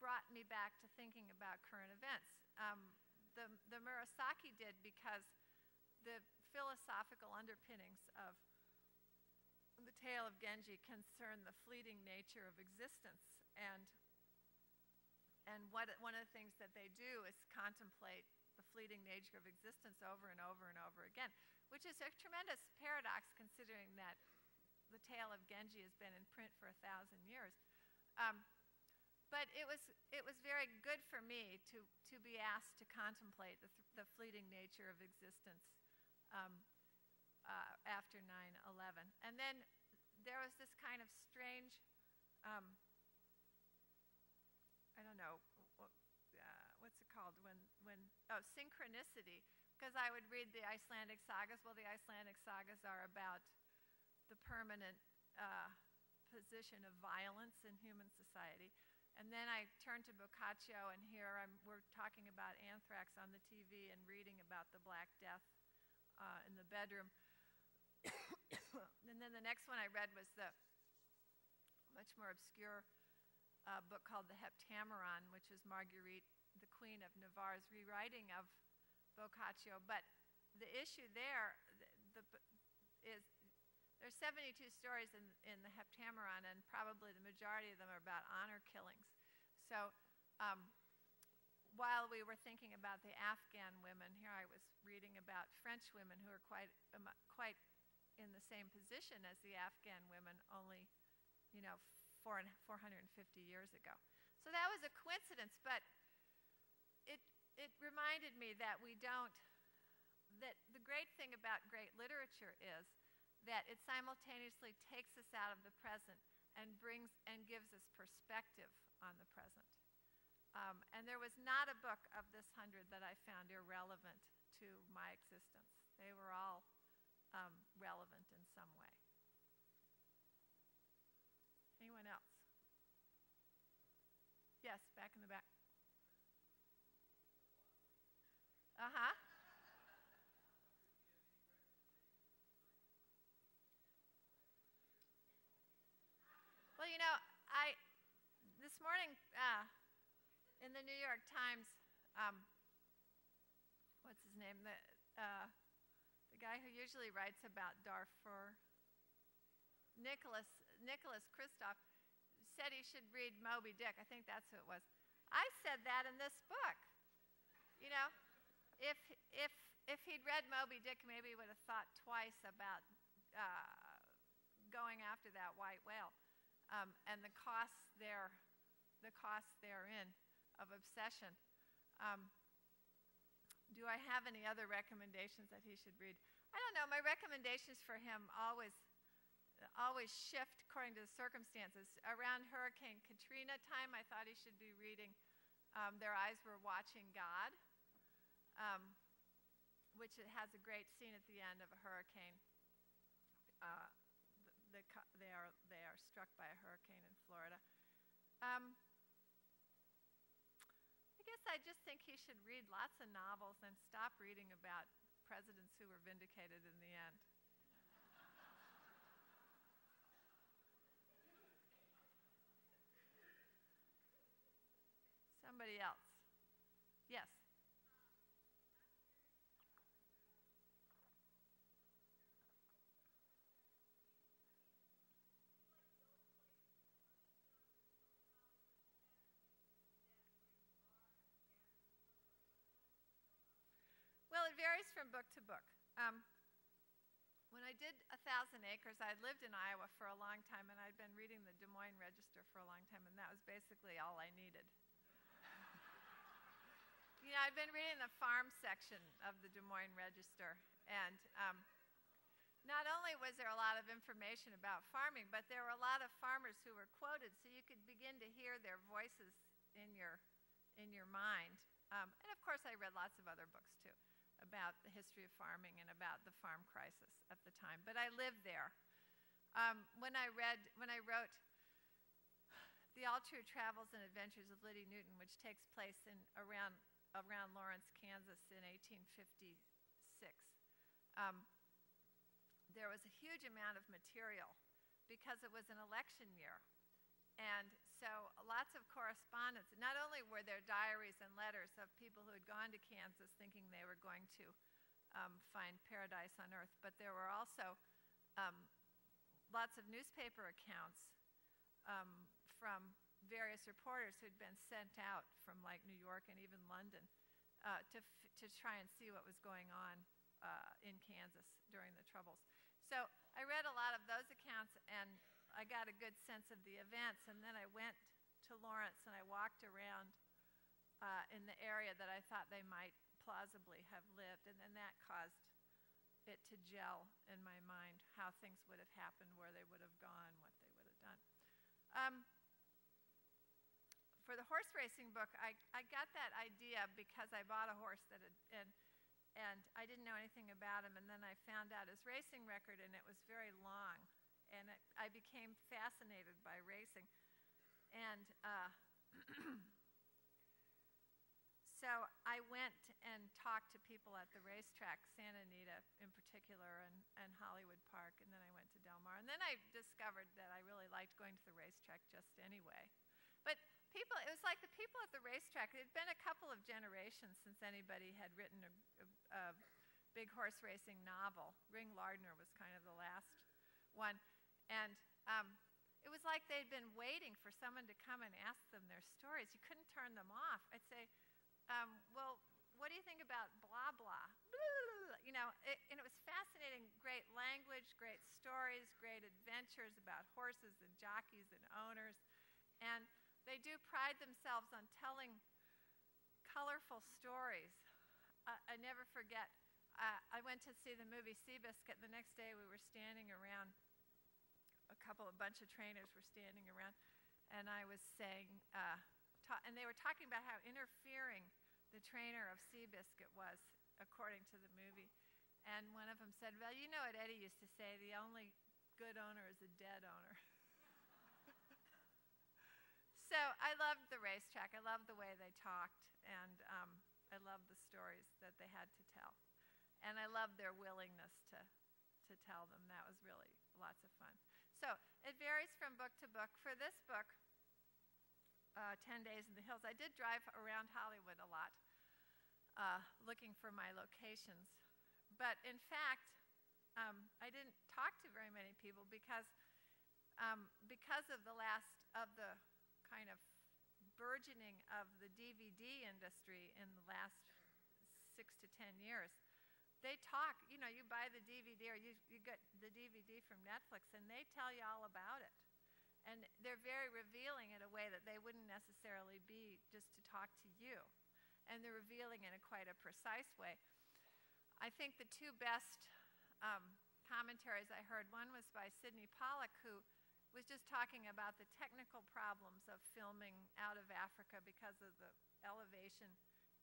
brought me back to thinking about current events. The Murasaki did, because the philosophical underpinnings of The Tale of Genji concern the fleeting nature of existence, and one of the things that they do is contemplate the fleeting nature of existence over and over and over again, which is a tremendous paradox considering that The Tale of Genji has been in print for 1,000 years. But it was very good for me to be asked to contemplate the fleeting nature of existence after 9/11. And then there was this kind of strange, I don't know, what's it called, synchronicity, because I would read the Icelandic sagas. Well, the Icelandic sagas are about the permanent position of violence in human society. And then I turned to Boccaccio, and here we're talking about anthrax on the TV and reading about the Black Death in the bedroom. And then the next one I read was the much more obscure book called The Heptameron, which is Marguerite, the Queen of Navarre's rewriting of Boccaccio. But the issue there is there's 72 stories in the Heptameron, and probably the majority of them are about honor killings. So while we were thinking about the Afghan women, here I was reading about French women who are quite in the same position as the Afghan women, only 450 years ago. So that was a coincidence, but it reminded me that the great thing about great literature is that it simultaneously takes us out of the present and brings and gives us perspective on the present. And there was not a book of this 100 that I found irrelevant to my existence. They were all relevant in some way. Anyone Yes, back in the back. Uh-huh. Well, you know, this morning in the New York Times, what's his name, the guy who usually writes about Darfur, Nicholas Kristof, said he should read Moby Dick. I think that's who it was. I said that in this book. You know, if he'd read Moby Dick, maybe he would have thought twice about going after that white whale. And the costs therein of obsession. Do I have any other recommendations that he should read? I don't know. My recommendations for him always shift according to the circumstances. Around Hurricane Katrina time, I thought he should be reading Their Eyes Were Watching God, which it has a great scene at the end of a hurricane. They are struck by a hurricane in Florida. I guess I just think he should read lots of novels and stop reading about presidents who were vindicated in the end. Somebody else. Yes. Well, it varies from book to book. When I did A Thousand Acres, I had lived in Iowa for a long time, and I'd been reading the Des Moines Register for a long time, and that was basically all I needed. You know, I'd been reading the farm section of the Des Moines Register, and not only was there a lot of information about farming, but there were a lot of farmers who were quoted, so you could begin to hear their voices in your mind. And of course, I read lots of other books, too, about the history of farming and about the farm crisis at the time. But I lived there. When I wrote The All True Travels and Adventures of Liddy Newton, which takes place in around Lawrence, Kansas in 1856, there was a huge amount of material because it was an election year. And so lots of correspondence. Not only were there diaries and letters of people who had gone to Kansas thinking they were going to find paradise on earth, but there were also lots of newspaper accounts from various reporters who'd been sent out from like New York and even London to try and see what was going on in Kansas during the Troubles. So I read a lot of those accounts, and I got a good sense of the events, and then I went to Lawrence and I walked around in the area that I thought they might plausibly have lived, and then that caused it to gel in my mind how things would have happened, where they would have gone, what they would have done. For the horse racing book, I got that idea because I bought a horse that had, and I didn't know anything about him, and then I found out his racing record, and it was very long. And I became fascinated by racing. And so I went and talked to people at the racetrack, Santa Anita in particular, and Hollywood Park, and then I went to Del Mar. And then I discovered that I really liked going to the racetrack just anyway. But people, it was like the people at the racetrack, it had been a couple of generations since anybody had written a big horse racing novel. Ring Lardner was kind of the last one. And it was like they'd been waiting for someone to come and ask them their stories. You couldn't turn them off. I'd say, well, what do you think about blah, blah? Blah, you know, and it was fascinating. Great language, great stories, great adventures about horses and jockeys and owners. And they do pride themselves on telling colorful stories. I never forget. I went to see the movie Seabiscuit. The next day we were standing around, a bunch of trainers were standing around, and I was saying, and they were talking about how interfering the trainer of Seabiscuit was, according to the movie. And one of them said, well, you know what Eddie used to say, the only good owner is a dead owner. So I loved the racetrack. I loved the way they talked, and I loved the stories that they had to tell. And I loved their willingness to tell them. That was really lots of fun. So it varies from book to book. For this book, 10 Days in the Hills, I did drive around Hollywood a lot looking for my locations. But in fact, I didn't talk to very many people because of the last of the kind of burgeoning of the DVD industry in the last 6 to 10 years. They talk, you know, you buy the DVD or you get the DVD from Netflix and they tell you all about it. And they're very revealing in a way that they wouldn't necessarily be just to talk to you. And they're revealing in quite a precise way. I think the two best commentaries I heard, one was by Sidney Pollack, who was just talking about the technical problems of filming out of Africa because of the elevation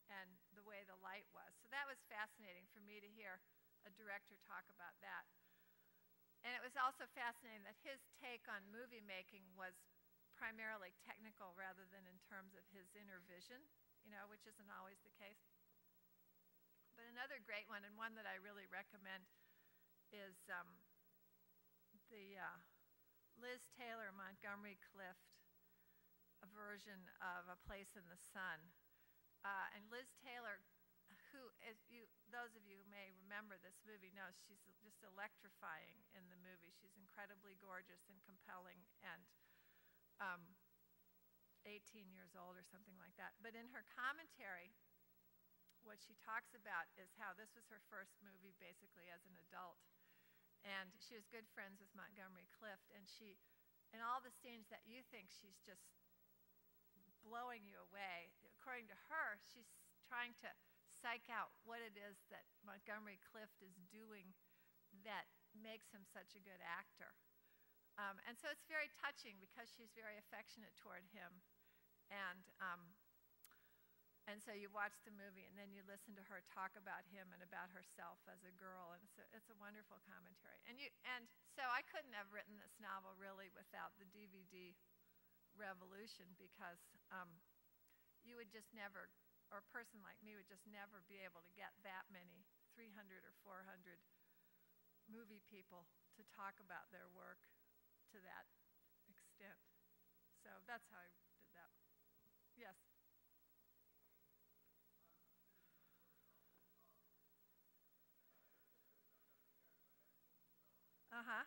and the way the light was. So that was fascinating for me to hear a director talk about that. And it was also fascinating that his take on movie making was primarily technical rather than in terms of his inner vision, you know, which isn't always the case. But another great one, and one that I really recommend, is the Liz Taylor Montgomery Clift version of A Place in the Sun. And Liz Taylor, who, as you, those of you who may remember this movie know, she's just electrifying in the movie. She's incredibly gorgeous and compelling and 18 years old or something like that. But in her commentary, what she talks about is how this was her first movie basically as an adult. And she was good friends with Montgomery Clift, and she, in all the scenes that you think she's just blowing you away, according to her, she's trying to psych out what it is that Montgomery Clift is doing that makes him such a good actor. And so it's very touching because she's very affectionate toward him. And so you watch the movie and then you listen to her talk about him and about herself as a girl. And so it's a wonderful commentary. And so I couldn't have written this novel really without the DVD revolution, because you would just never, or a person like me would just never be able to get that many 300 or 400 movie people to talk about their work to that extent. So that's how I did that. Yes. Uh-huh.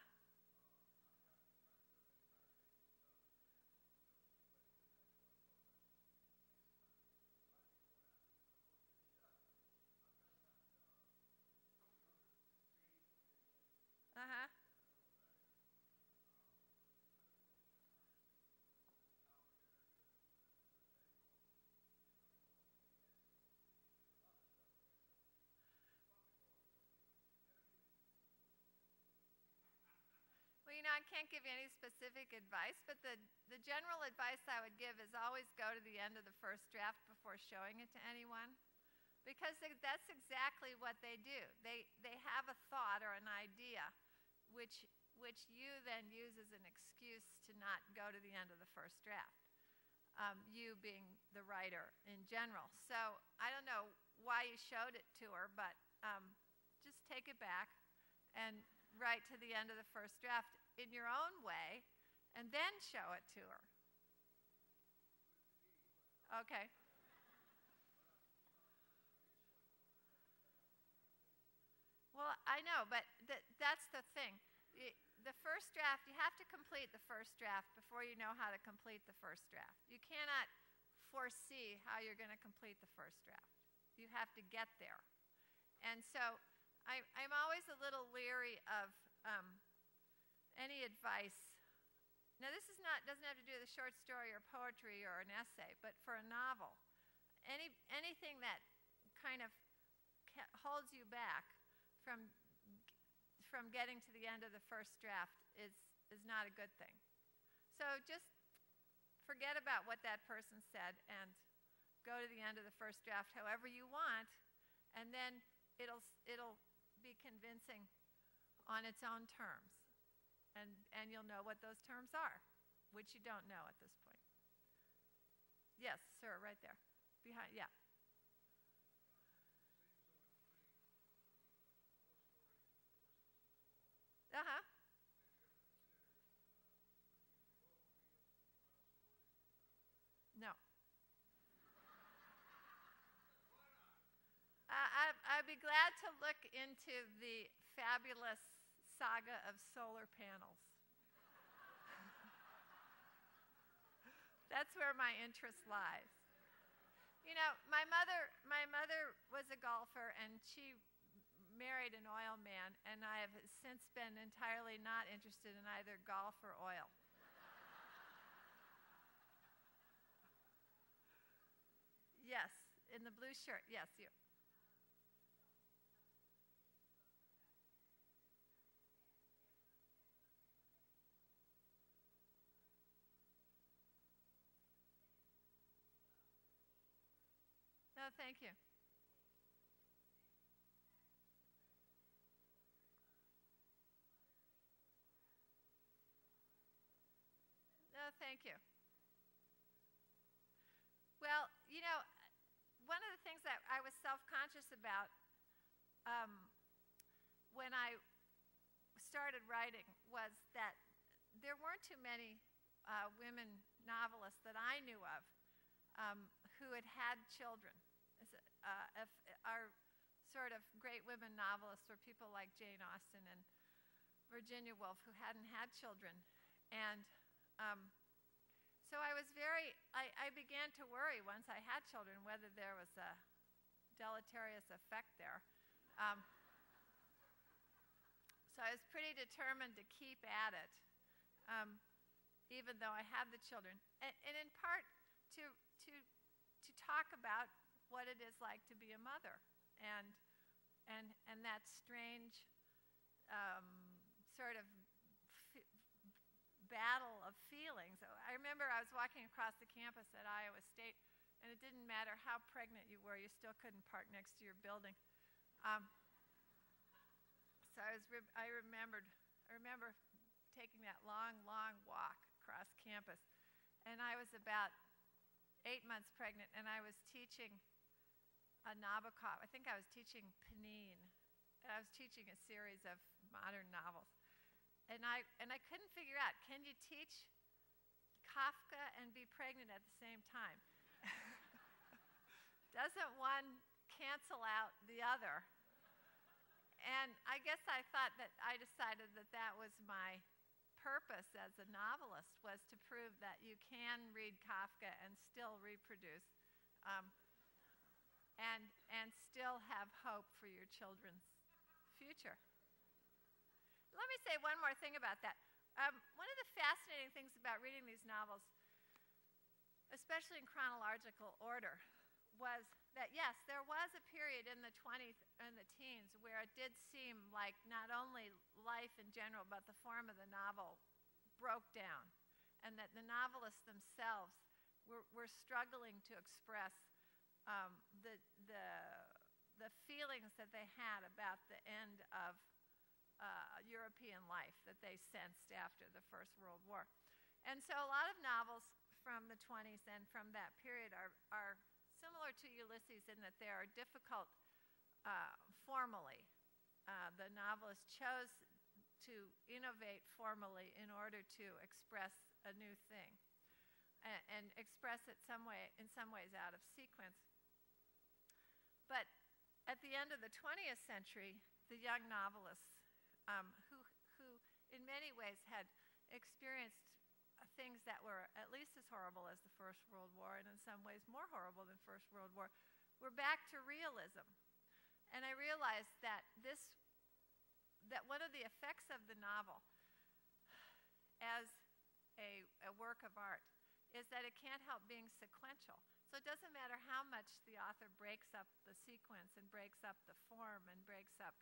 You know, I can't give you any specific advice, but the general advice I would give is always go to the end of the first draft before showing it to anyone, because that's exactly what they do. They have a thought or an idea, which you then use as an excuse to not go to the end of the first draft, you being the writer in general. So I don't know why you showed it to her, but just take it back and write to the end of the first draft in your own way, and then show it to her. Okay. Well, I know, but that's the thing. The first draft, you have to complete the first draft before you know how to complete the first draft. You cannot foresee how you're going to complete the first draft. You have to get there. And so I'm always a little leery of any advice. Now, this is not, doesn't have to do with a short story or poetry or an essay, but for a novel, anything that kind of holds you back from getting to the end of the first draft is not a good thing. So just forget about what that person said and go to the end of the first draft however you want, and then it'll be convincing on its own terms, and you'll know what those terms are, which you don't know at this point. Yes, sir, right there. Behind, yeah. Uh-huh. No. I'd be glad to look into the fabulous saga of solar panels. That's where my interest lies. You know, my mother was a golfer, and she married an oil man, and I have since been entirely not interested in either golf or oil. Yes, in the blue shirt. Yes, you. No, thank you. No, thank you. Well, you know, one of the things that I was self-conscious about when I started writing was that there weren't too many women novelists that I knew of who had had children. If our sort of great women novelists were people like Jane Austen and Virginia Woolf who hadn't had children. And so I was I began to worry once I had children whether there was a deleterious effect there. So I was pretty determined to keep at it, even though I had the children. And in part to talk about what it is like to be a mother, and that strange sort of battle of feelings. I remember I was walking across the campus at Iowa State, and it didn't matter how pregnant you were, you still couldn't park next to your building. So I remember taking that long, long walk across campus, and I was about 8 months pregnant, and I was teaching a Nabokov. I think I was teaching Panin. I was teaching a series of modern novels. And I couldn't figure out, can you teach Kafka and be pregnant at the same time? Doesn't one cancel out the other? And I guess I thought that I decided that that was my purpose as a novelist, was to prove that you can read Kafka and still reproduce and still have hope for your children's future. Let me say one more thing about that. One of the fascinating things about reading these novels, especially in chronological order, was that, yes, there was a period in the 20s and the teens where it did seem like not only life in general, but the form of the novel broke down, and that the novelists themselves were struggling to express the feelings that they had about the end of European life that they sensed after the First World War. And so a lot of novels from the 20s and from that period are similar to Ulysses in that they are difficult formally. The novelist chose to innovate formally in order to express a new thing and express it in some ways out of sequence. But at the end of the 20th century, the young novelists who in many ways had experienced things that were at least as horrible as the First World War, and in some ways more horrible than First World War, were back to realism. And I realized that that one of the effects of the novel as a work of art is that it can't help being sequential. So it doesn't matter how much the author breaks up the sequence and breaks up the form and breaks up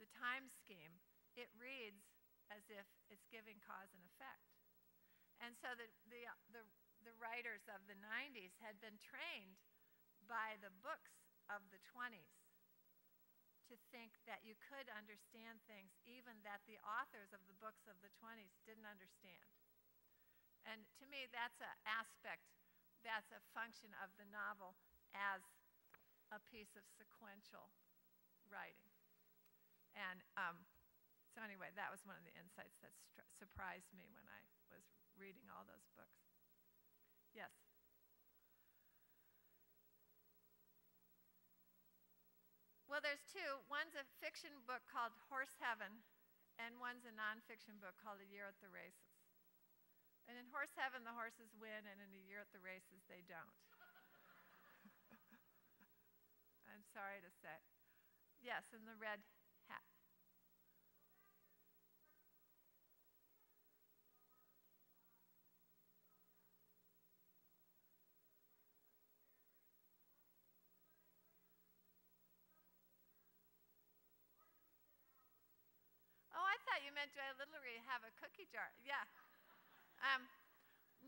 the time scheme, it reads as if it's giving cause and effect. And so the writers of the 90s had been trained by the books of the 20s to think that you could understand things even that the authors of the books of the 20s didn't understand. And to me, that's an aspect that's a function of the novel as a piece of sequential writing. And so anyway, that was one of the insights that surprised me when I was reading all those books. Yes? Well, there's two. One's a fiction book called Horse Heaven, and one's a nonfiction book called A Year at the Races. And in Horse Heaven, the horses win, and in A Year at the Races, they don't. I'm sorry to say. Yes, in the red hat. Oh, I thought you meant do I literally have a cookie jar? Yeah.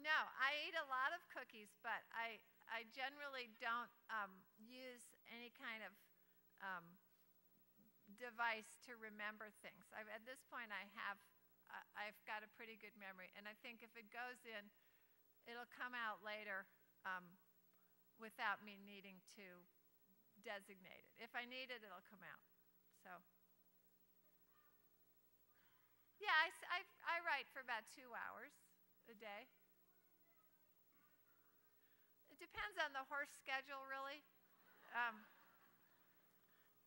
No, I eat a lot of cookies, but I generally don't use any kind of device to remember things. At this point, I've got a pretty good memory, and I think if it goes in, it'll come out later without me needing to designate it. If I need it, it'll come out. So, yeah, I write for about 2 hours a day. It depends on the horse schedule, really.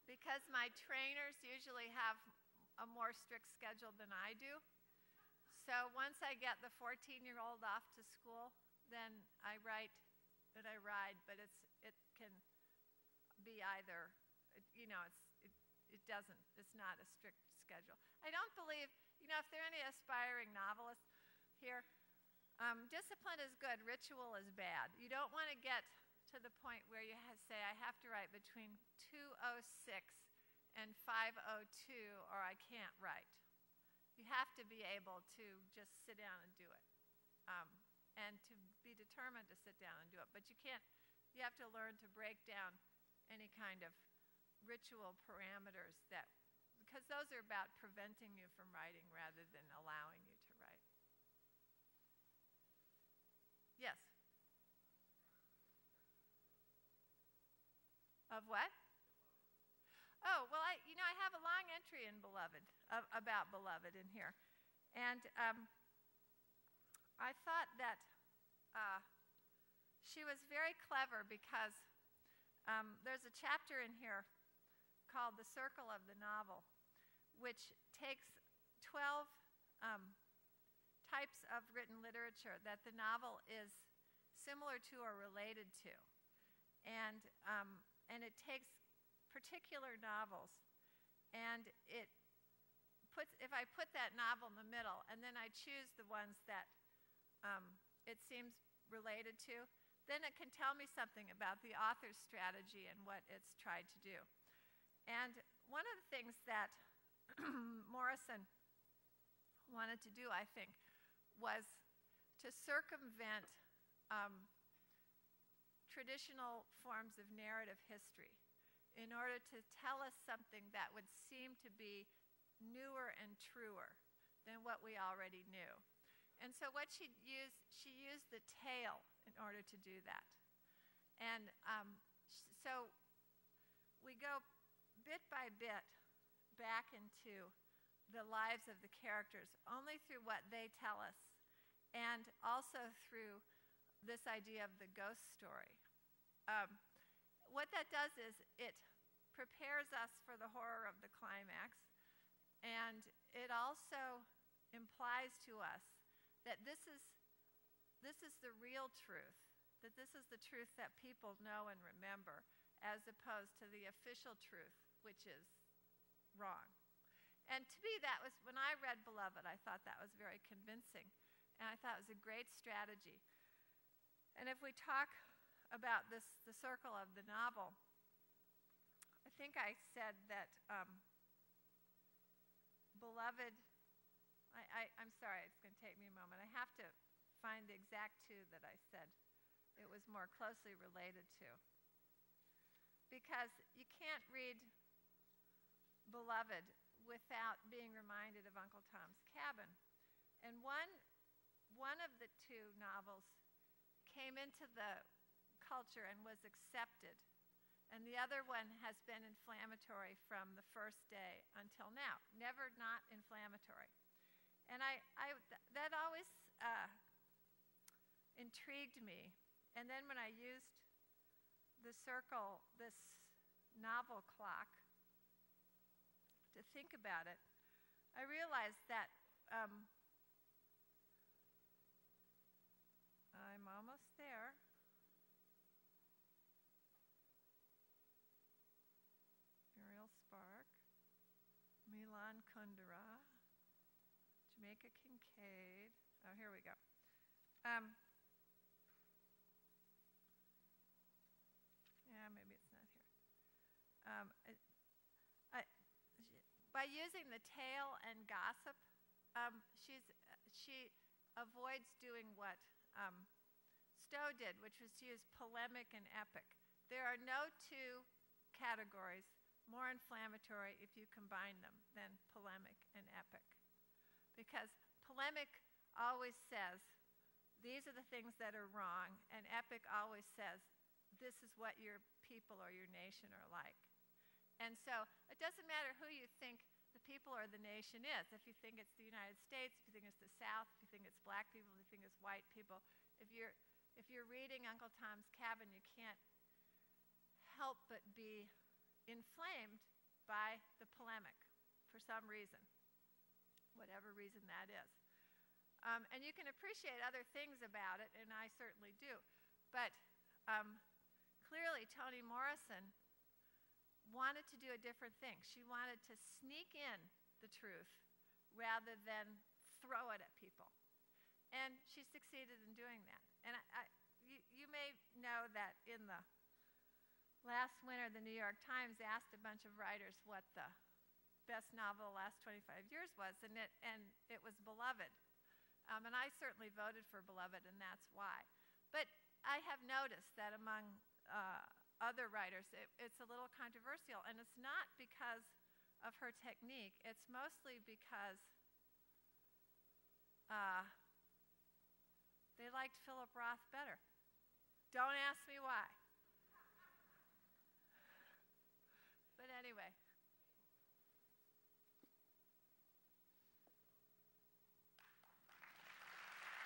Because my trainers usually have a more strict schedule than I do. So once I get the 14-year-old off to school, then I write and I ride, but it can be either, you know, it's not a strict schedule. I don't believe, you know, if there are any aspiring novelists here, discipline is good, ritual is bad. You don't want to get to the point where you say, I have to write between 2:06 and 5:02 or I can't write. You have to be able to just sit down and do it, and to be determined to sit down and do it. But you can't, you have to learn to break down any kind of ritual parameters that, because those are about preventing you from writing rather than allowing you to write. Yes. Of what? Oh, well, you know, I have a long entry in Beloved, about Beloved in here. And I thought that she was very clever because there's a chapter in here called The Circle of the Novel, which takes 12 types of written literature that the novel is similar to or related to. And it takes particular novels, and it puts, if I put that novel in the middle, and then I choose the ones that it seems related to, then it can tell me something about the author's strategy and what it's tried to do. And one of the things that Morrison wanted to do, I think, was to circumvent traditional forms of narrative history in order to tell us something that would seem to be newer and truer than what we already knew. And so what she used the tale in order to do that. And so we go bit by bit back into the lives of the characters, only through what they tell us, and also through this idea of the ghost story. What that does is it prepares us for the horror of the climax, and it also implies to us that this is the real truth, that this is the truth that people know and remember, as opposed to the official truth, which is wrong. And to me, that was, when I read Beloved, I thought that was very convincing, and I thought it was a great strategy. And if we talk about this, the circle of the novel, I think I said that Beloved, I'm sorry, it's going to take me a moment. I have to find the exact two that I said it was more closely related to. Because you can't read Beloved without being reminded of Uncle Tom's Cabin. And one of the two novels came into the culture and was accepted, and the other one has been inflammatory from the first day until now, never not inflammatory. And that always intrigued me. And then when I used the circle, this novel clock, to think about it, I realized that I'm almost there. Muriel Spark, Milan Kundera, Jamaica Kincaid. Oh, here we go. Yeah, maybe it's not here. By using the tale and gossip, she avoids doing what Stowe did, which was to use polemic and epic. There are no two categories more inflammatory if you combine them than polemic and epic. Because polemic always says, these are the things that are wrong, and epic always says, this is what your people or your nation are like. And so it doesn't matter who you think the people or the nation is. If you think it's the United States, if you think it's the South, if you think it's black people, if you think it's white people, if you're reading Uncle Tom's Cabin, you can't help but be inflamed by the polemic for some reason, whatever reason that is. And you can appreciate other things about it, and I certainly do. But clearly, Toni Morrison wanted to do a different thing. She wanted to sneak in the truth rather than throw it at people. And she succeeded in doing that. And you may know that in the last winter, the New York Times asked a bunch of writers what the best novel of the last 25 years was, and it was Beloved. And I certainly voted for Beloved, and that's why. But I have noticed that among other writers, it's a little controversial, and it's not because of her technique. It's mostly because they liked Philip Roth better. Don't ask me why. But anyway.